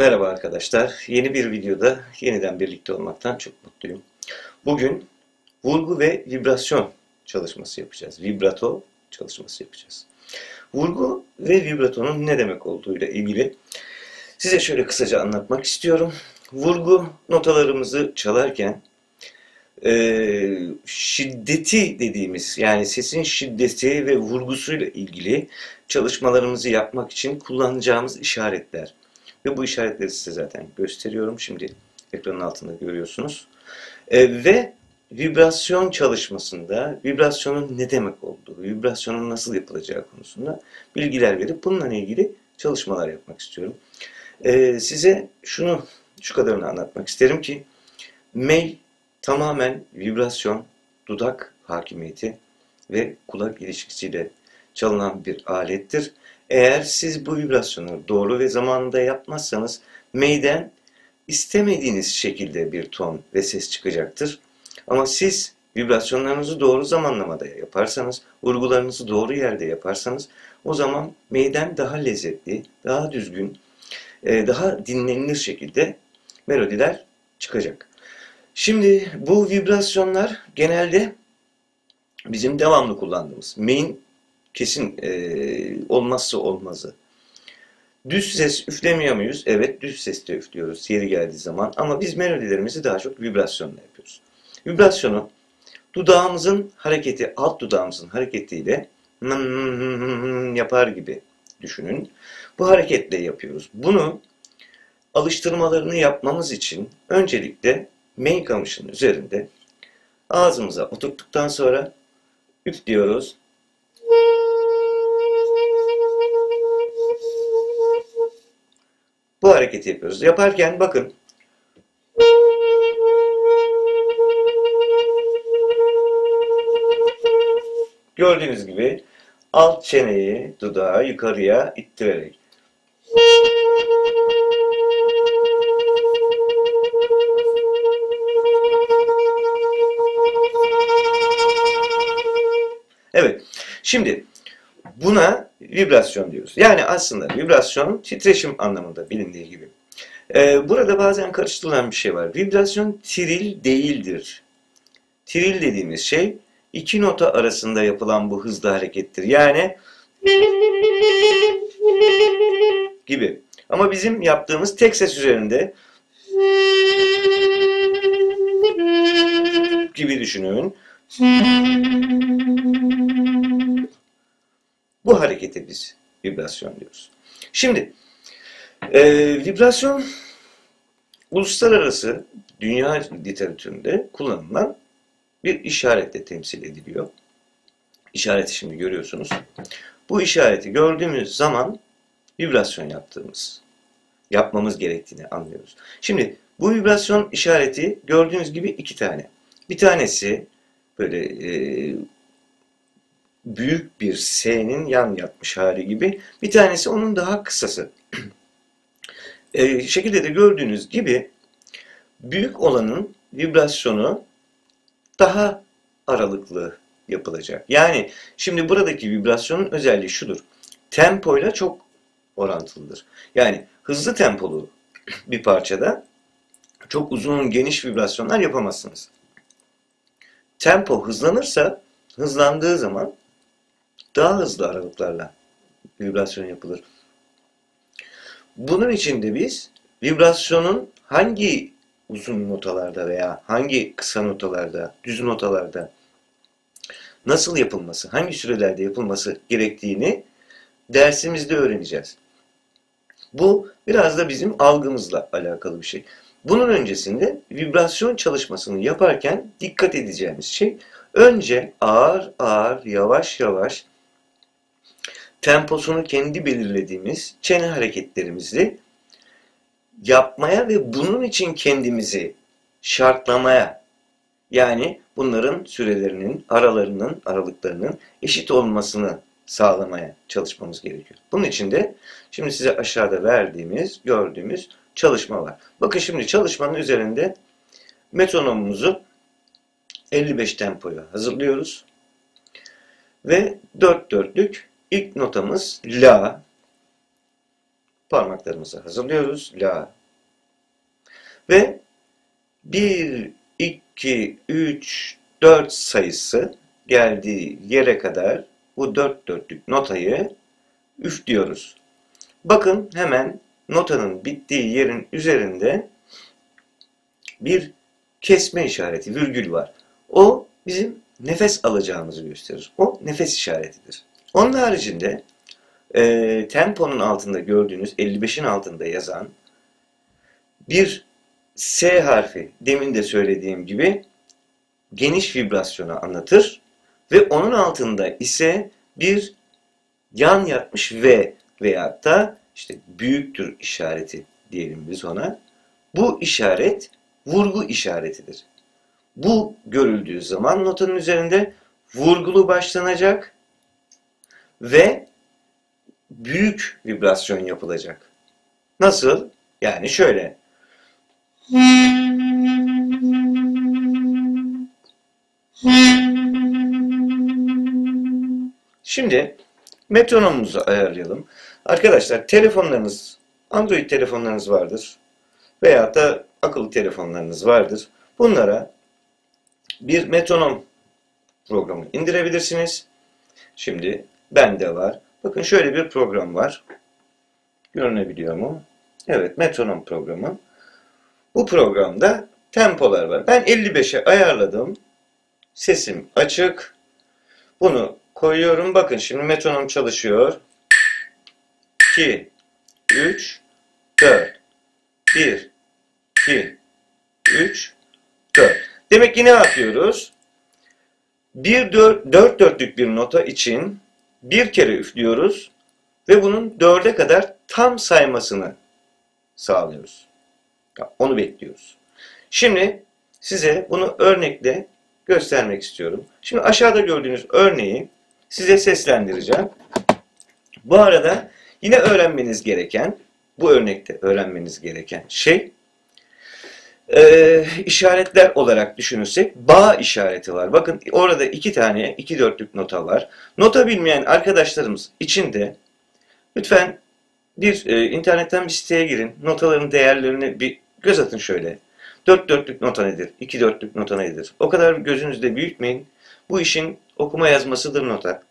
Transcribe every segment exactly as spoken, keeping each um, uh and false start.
Merhaba arkadaşlar. Yeni bir videoda yeniden birlikte olmaktan çok mutluyum. Bugün vurgu ve vibrasyon çalışması yapacağız. Vibrato çalışması yapacağız. Vurgu ve vibratonun ne demek olduğuyla ilgili size şöyle kısaca anlatmak istiyorum. Vurgu notalarımızı çalarken Ee, şiddeti dediğimiz, yani sesin şiddeti ve vurgusuyla ilgili çalışmalarımızı yapmak için kullanacağımız işaretler. Ve bu işaretleri size zaten gösteriyorum. Şimdi ekranın altında görüyorsunuz. Ee, ve vibrasyon çalışmasında vibrasyonun ne demek olduğu, vibrasyonun nasıl yapılacağı konusunda bilgiler verip bununla ilgili çalışmalar yapmak istiyorum. Ee, size şunu, şu kadarını anlatmak isterim ki Mey tamamen vibrasyon, dudak hakimiyeti ve kulak ilişkisiyle çalınan bir alettir. Eğer siz bu vibrasyonu doğru ve zamanında yapmazsanız meyden istemediğiniz şekilde bir ton ve ses çıkacaktır. Ama siz vibrasyonlarınızı doğru zamanlamada yaparsanız, vurgularınızı doğru yerde yaparsanız o zaman meyden daha lezzetli, daha düzgün, daha dinlenilir şekilde melodiler çıkacak. Şimdi bu vibrasyonlar genelde bizim devamlı kullandığımız, Mey'in kesin e, olmazsa olmazı. Düz ses üflemiyor muyuz? Evet, düz seste üflüyoruz yeri geldiği zaman ama biz melodilerimizi daha çok vibrasyonla yapıyoruz. Vibrasyonu dudağımızın hareketi, alt dudağımızın hareketiyle yapar gibi düşünün. Bu hareketle yapıyoruz. Bunu alıştırmalarını yapmamız için öncelikle Mey kamışının üzerinde ağzımıza oturttuktan sonra üflüyoruz. Bu hareketi yapıyoruz. Yaparken bakın. Gördüğünüz gibi alt çeneyi dudağı yukarıya ittirerek. Evet, şimdi buna vibrasyon diyoruz. Yani aslında vibrasyon titreşim anlamında bilindiği gibi. Ee, burada bazen karıştırılan bir şey var. Vibrasyon tril değildir. Tril dediğimiz şey iki nota arasında yapılan bu hızlı harekettir. Yani gibi. Ama bizim yaptığımız tek ses üzerinde gibi düşünün. Bu harekete biz vibrasyon diyoruz. Şimdi e, vibrasyon uluslararası dünya literatüründe kullanılan bir işaretle temsil ediliyor. İşareti şimdi görüyorsunuz. Bu işareti gördüğümüz zaman vibrasyon yaptığımız, yapmamız gerektiğini anlıyoruz. Şimdi bu vibrasyon işareti gördüğünüz gibi iki tane. Bir tanesi böyle e, büyük bir S'nin yan yatmış hali gibi. Bir tanesi onun daha kısası. e, şekilde de gördüğünüz gibi büyük olanın vibrasyonu daha aralıklı yapılacak. Yani şimdi buradaki vibrasyonun özelliği şudur. Tempoyla çok orantılıdır. Yani hızlı tempolu bir parçada çok uzun geniş vibrasyonlar yapamazsınız. Tempo hızlanırsa, hızlandığı zaman daha hızlı aralıklarla vibrasyon yapılır. Bunun için de biz vibrasyonun hangi uzun notalarda veya hangi kısa notalarda, düz notalarda nasıl yapılması, hangi sürelerde yapılması gerektiğini dersimizde öğreneceğiz. Bu biraz da bizim algımızla alakalı bir şey. Bunun öncesinde vibrasyon çalışmasını yaparken dikkat edeceğimiz şey, önce ağır ağır, yavaş yavaş temposunu kendi belirlediğimiz çene hareketlerimizi yapmaya ve bunun için kendimizi şartlamaya, yani bunların sürelerinin, aralarının, aralıklarının eşit olmasını sağlamaya çalışmamız gerekiyor. Bunun için de şimdi size aşağıda verdiğimiz, gördüğümüz çalışma var. Bakın şimdi çalışmanın üzerinde metronomumuzu elli beş tempoya hazırlıyoruz. Ve dört dörtlük ilk notamız La. parmaklarımızı hazırlıyoruz. La. Ve bir, iki, üç, dört sayısı geldiği yere kadar bu dört dörtlük notayı üflüyoruz. Bakın hemen notanın bittiği yerin üzerinde bir kesme işareti, virgül var. O bizim nefes alacağımızı gösterir. O nefes işaretidir. Onun haricinde e, temponun altında gördüğünüz elli beşin altında yazan bir S harfi, demin de söylediğim gibi geniş vibrasyonu anlatır ve onun altında ise bir yan yatmış V veyahut da işte büyüktür işareti diyelim biz ona. Bu işaret vurgu işaretidir. Bu görüldüğü zaman notanın üzerinde vurgulu başlanacak ve büyük vibrasyon yapılacak. Nasıl? Yani şöyle. Şimdi metronomumuzu ayarlayalım. Arkadaşlar telefonlarınız, Android telefonlarınız vardır veyahut da akıllı telefonlarınız vardır. Bunlara bir metronom programı indirebilirsiniz. Şimdi bende var. Bakın şöyle bir program var. Görünebiliyor mu? Evet, metronom programı. Bu programda tempolar var. Ben elli beşe ayarladım. Sesim açık. Bunu koyuyorum. Bakın şimdi metronom çalışıyor. iki, üç, dört, bir, iki, üç, dört. Demek ki ne yapıyoruz? dört dörtlük bir nota için bir kere üflüyoruz ve bunun dörde kadar tam saymasını sağlıyoruz. Onu bekliyoruz. Şimdi size bunu örnekle göstermek istiyorum. Şimdi aşağıda gördüğünüz örneği size seslendireceğim. Bu arada yine öğrenmeniz gereken, bu örnekte öğrenmeniz gereken şey, Ee, işaretler olarak düşünürsek ba işareti var. Bakın orada iki tane iki dörtlük nota var. Nota bilmeyen arkadaşlarımız için de lütfen bir e, internetten bir siteye girin. Notaların değerlerini bir göz atın şöyle. Dört dörtlük nota nedir? İki dörtlük nota nedir? O kadar gözünüzde büyütmeyin. Bu işin okuma yazmasıdır nota.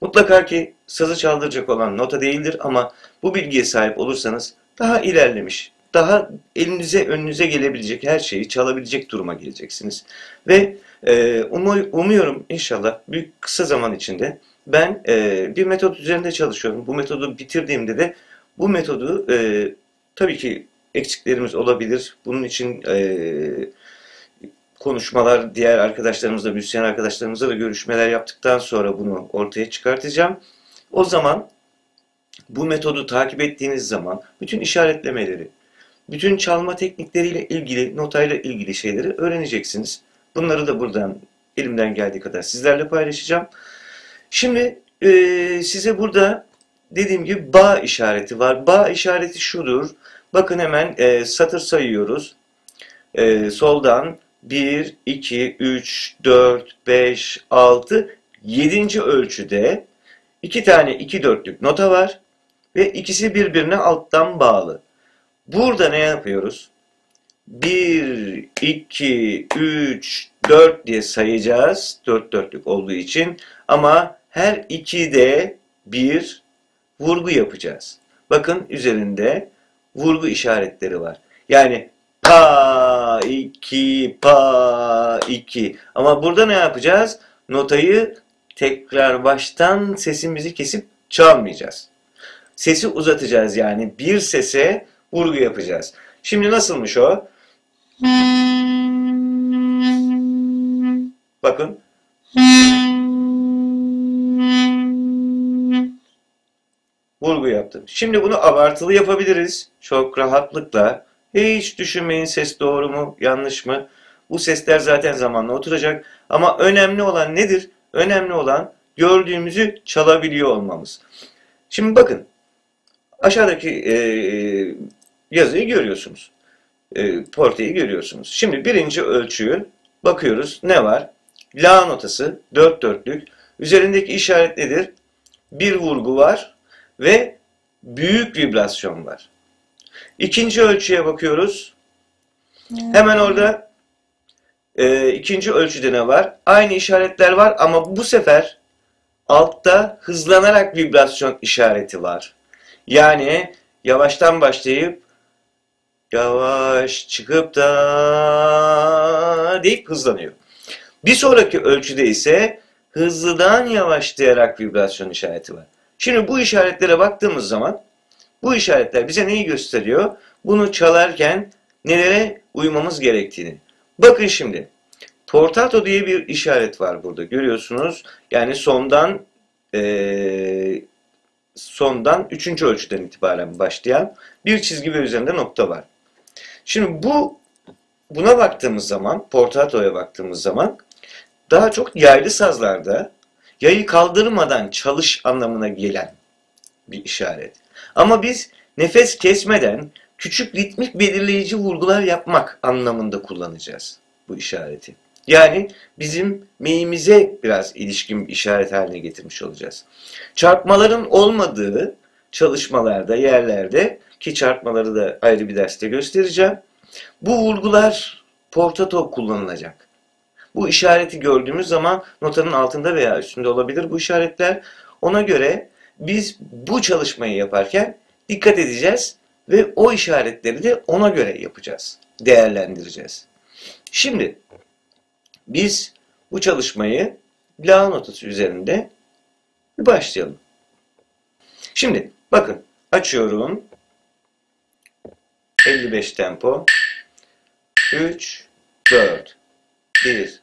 Mutlaka ki sazı çaldıracak olan nota değildir ama bu bilgiye sahip olursanız daha ilerlemiş, daha elinize, önünüze gelebilecek her şeyi çalabilecek duruma geleceksiniz. Ve e, um, umuyorum inşallah büyük kısa zaman içinde ben e, bir metot üzerinde çalışıyorum. Bu metodu bitirdiğimde de bu metodu e, tabii ki eksiklerimiz olabilir. Bunun için e, konuşmalar, diğer arkadaşlarımızla, müzisyen arkadaşlarımızla da görüşmeler yaptıktan sonra bunu ortaya çıkartacağım. O zaman bu metodu takip ettiğiniz zaman bütün işaretlemeleri, bütün çalma teknikleriyle ilgili, notayla ilgili şeyleri öğreneceksiniz. Bunları da buradan elimden geldiği kadar sizlerle paylaşacağım. Şimdi e, size burada dediğim gibi ba işareti var. Ba işareti şudur. Bakın hemen e, satır sayıyoruz. E, soldan bir, iki, üç, dört, beş, altı, yedinci ölçüde iki tane iki dörtlük nota var. Ve ikisi birbirine alttan bağlı. Burada ne yapıyoruz? bir, iki, üç, dört diye sayacağız. dört dörtlük olduğu için. Ama her ikide bir vurgu yapacağız. Bakın üzerinde vurgu işaretleri var. Yani pa, iki, pa, iki. Ama burada ne yapacağız? Notayı tekrar baştan sesimizi kesip çalmayacağız. Sesi uzatacağız yani bir sese vurgu yapacağız. Şimdi nasılmış o? Bakın. Vurgu yaptım. Şimdi bunu abartılı yapabiliriz. Çok rahatlıkla. Hiç düşünmeyin ses doğru mu, yanlış mı? Bu sesler zaten zamanla oturacak. Ama önemli olan nedir? Önemli olan gördüğümüzü çalabiliyor olmamız. Şimdi bakın. Aşağıdaki eee yazıyı görüyorsunuz. E, portayı görüyorsunuz. Şimdi birinci ölçüyü bakıyoruz. Ne var? La notası. Dört dörtlük. Üzerindeki işaret nedir? Bir vurgu var. Ve büyük vibrasyon var. İkinci ölçüye bakıyoruz. Hmm. Hemen orada e, ikinci ölçüde ne var? Aynı işaretler var ama bu sefer altta hızlanarak vibrasyon işareti var. Yani yavaştan başlayıp yavaş çıkıp da deyip hızlanıyor. Bir sonraki ölçüde ise hızlıdan yavaşlayarak vibrasyon işareti var. Şimdi bu işaretlere baktığımız zaman bu işaretler bize neyi gösteriyor? Bunu çalarken nelere uymamız gerektiğini. Bakın şimdi. Portato diye bir işaret var burada. Görüyorsunuz. Yani sondan ee, sondan üçüncü ölçüden itibaren başlayan bir çizgi ve üzerinde nokta var. Şimdi bu buna baktığımız zaman, portatoya baktığımız zaman daha çok yaylı sazlarda yayı kaldırmadan çalış anlamına gelen bir işaret. Ama biz nefes kesmeden küçük ritmik belirleyici vurgular yapmak anlamında kullanacağız bu işareti. Yani bizim meyimize biraz ilişkin bir işaret haline getirmiş olacağız. Çarpmaların olmadığı çalışmalarda, yerlerde ki çarpmaları da ayrı bir derste göstereceğim. Bu vurgular portato kullanılacak. Bu işareti gördüğümüz zaman notanın altında veya üstünde olabilir bu işaretler. Ona göre biz bu çalışmayı yaparken dikkat edeceğiz ve o işaretleri de ona göre yapacağız, değerlendireceğiz. Şimdi biz bu çalışmayı la notası üzerinde başlayalım. Şimdi bakın açıyorum. elli beş tempo. üç, dört, bir,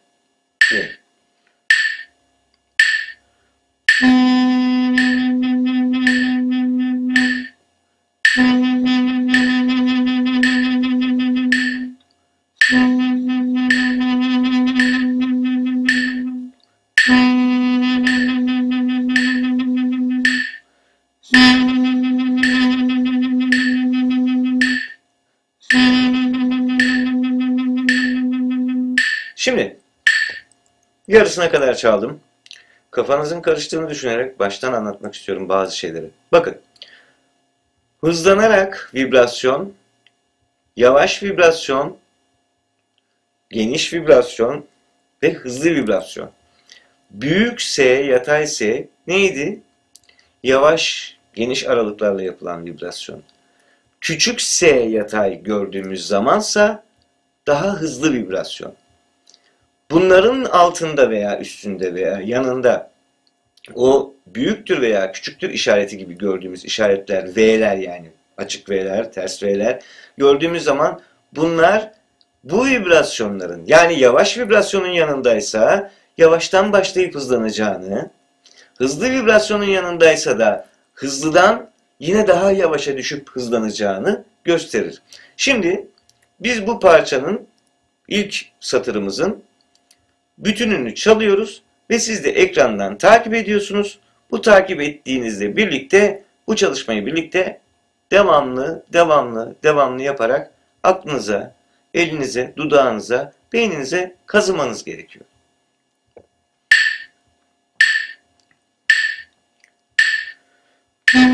bir. Şimdi yarısına kadar çaldım. Kafanızın karıştığını düşünerek baştan anlatmak istiyorum bazı şeyleri. Bakın. Hızlanarak vibrasyon, yavaş vibrasyon, geniş vibrasyon ve hızlı vibrasyon. Büyük S, yatay S neydi? Yavaş, geniş aralıklarla yapılan vibrasyon. Küçük S yatay gördüğümüz zamansa daha hızlı vibrasyon. Bunların altında veya üstünde veya yanında o büyüktür veya küçüktür işareti gibi gördüğümüz işaretler, V'ler yani açık V'ler, ters V'ler gördüğümüz zaman bunlar bu vibrasyonların yani yavaş vibrasyonun yanındaysa yavaştan başlayıp hızlanacağını, hızlı vibrasyonun yanındaysa da hızlıdan yine daha yavaşa düşüp hızlanacağını gösterir. Şimdi biz bu parçanın ilk satırımızın bütününü çalıyoruz ve siz de ekrandan takip ediyorsunuz. Bu takip ettiğinizle birlikte bu çalışmayı birlikte devamlı, devamlı, devamlı yaparak aklınıza, elinize, dudağınıza, beyninize kazımanız gerekiyor. Thank you.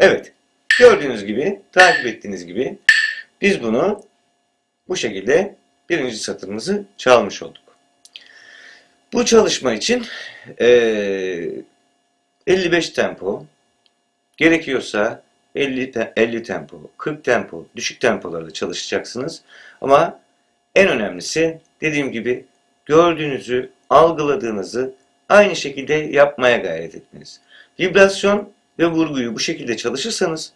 Evet, gördüğünüz gibi, takip ettiğiniz gibi biz bunu bu şekilde birinci satırımızı çalmış olduk. Bu çalışma için elli beş tempo, gerekiyorsa elli tempo, kırk tempo, düşük tempolarda çalışacaksınız. Ama en önemlisi dediğim gibi gördüğünüzü, algıladığınızı aynı şekilde yapmaya gayret etmeniz. Vibrasyon ve vurguyu bu şekilde çalışırsanız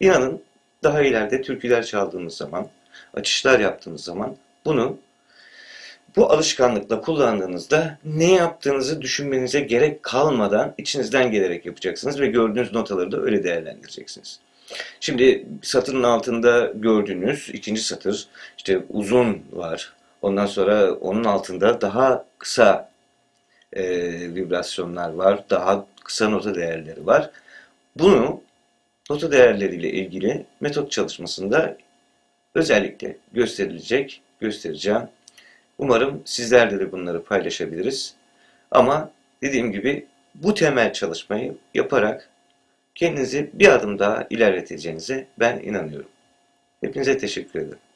inanın daha ileride türküler çaldığınız zaman, açışlar yaptığınız zaman bunu bu alışkanlıkla kullandığınızda ne yaptığınızı düşünmenize gerek kalmadan içinizden gelerek yapacaksınız ve gördüğünüz notaları da öyle değerlendireceksiniz. Şimdi satırın altında gördüğünüz ikinci satır işte uzun var. Ondan sonra onun altında daha kısa e, vibrasyonlar var. Daha kısa nota değerleri var. Bunu nota değerleriyle ilgili metot çalışmasında özellikle gösterilecek, göstereceğim. Umarım sizlerle de bunları paylaşabiliriz. Ama dediğim gibi bu temel çalışmayı yaparak kendinizi bir adım daha ilerleteceğinize ben inanıyorum. Hepinize teşekkür ederim.